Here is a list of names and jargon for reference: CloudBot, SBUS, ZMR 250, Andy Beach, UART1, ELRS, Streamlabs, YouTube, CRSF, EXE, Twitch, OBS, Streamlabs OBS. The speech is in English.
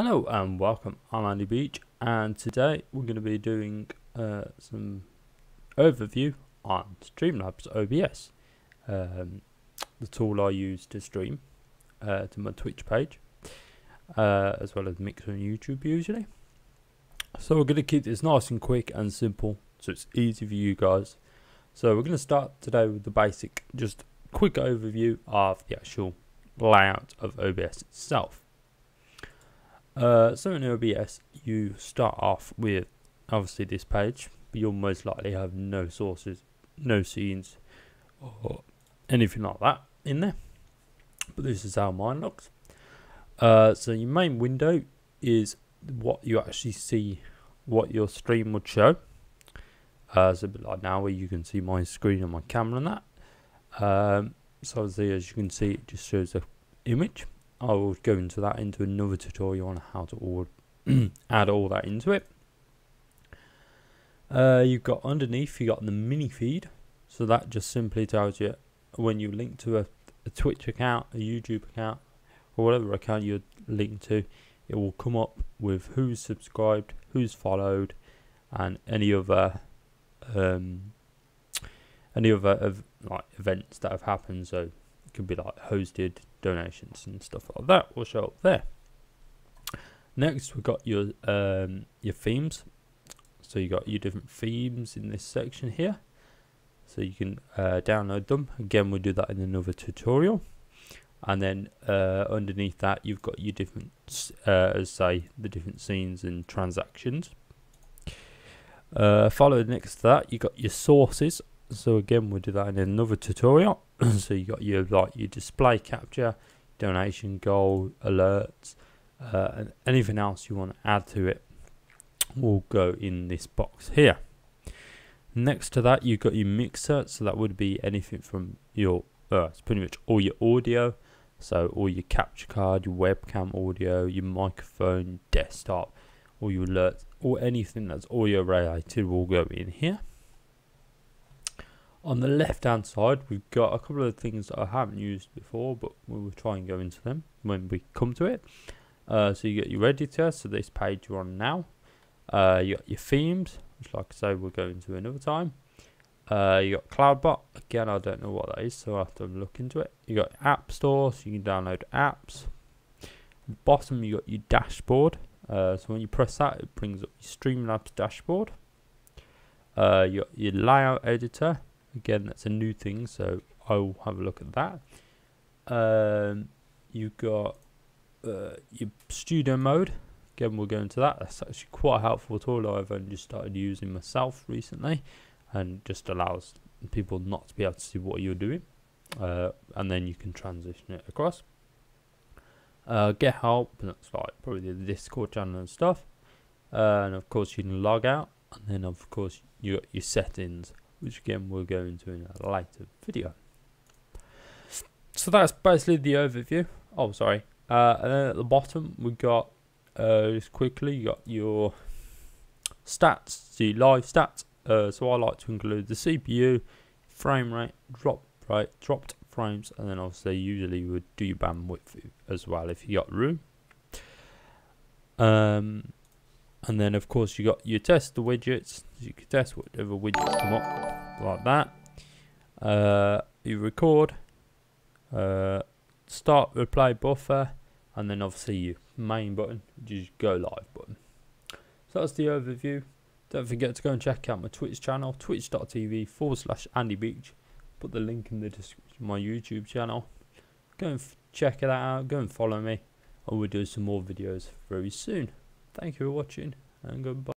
Hello and welcome, I'm Andy Beach, and today we're going to be doing some overview on Streamlabs OBS, the tool I use to stream to my Twitch page, as well as Mixer and YouTube usually. So we're going to keep this nice and quick and simple so it's easy for you guys. So we're going to start today with the basic, just quick overview of the actual layout of OBS itself. So in OBS, you start off with obviously this page, but you'll most likely have no sources, no scenes, or anything like that in there. But this is how mine looks. So your main window is what you actually see, what your stream would show. So a bit like now, where you can see my screen and my camera and that. So as you can see, it just shows the image. I will go into that into another tutorial on how to add all that into it. You've got underneath, you've got the mini feed. So that just simply tells you when you link to a Twitch account, a YouTube account, or whatever account you're linked to, it will come up with who's subscribed, who's followed, and any other like events that have happened. So it could be like hosted, donations and stuff like that will show up there. Next, we've got your themes. So you got your different themes in this section here. So you can download them. Again, we'll do that in another tutorial. And then underneath that, you've got your different, the different scenes and transactions. Followed next to that, you got your sources. So again, we'll do that in another tutorial. So you got your like your display capture, donation goal, alerts, and anything else you want to add to it will go in this box here. Next to that, you've got your mixer. So that would be anything from your it's pretty much all your audio. So all your capture card, your webcam audio, your microphone, desktop, or your alerts, or anything that's audio related will go in here. On the left hand side, we've got a couple of things that I haven't used before, but we will try and go into them when we come to it. So you get your editor, so this page you're on now. You got your themes, which like I say, we'll go into another time. You got CloudBot, again, I don't know what that is, so I have to look into it. You got App Store, so you can download apps. At the bottom, you got your dashboard. So when you press that, it brings up your Streamlabs dashboard. You got your layout editor. Again, that's a new thing, so I'll have a look at that. You've got your studio mode. Again, we'll go into that. That's actually quite a helpful tool I've only just started using myself recently, and just allows people not to be able to see what you're doing. And then you can transition it across. Get help, and that's like probably the Discord channel and stuff. And of course, you can log out, and then of course, you got your settings, which again we'll go into in a later video. So that's basically the overview. Oh, sorry. And then at the bottom we got just quickly, you got your stats, the live stats. So I like to include the CPU, frame rate, dropped frames, and then obviously usually you would do your bandwidth as well if you got room. And then of course you got your test the widgets. You can test whatever widgets come up like that. You record, start replay buffer, and then obviously your main button, which is go live button. So that's the overview. Don't forget to go and check out my Twitch channel, twitch.tv/AndyBeach. Put the link in the description of my YouTube channel. Go and check that out. Go and follow me. I will do some more videos very soon. Thank you for watching, and goodbye.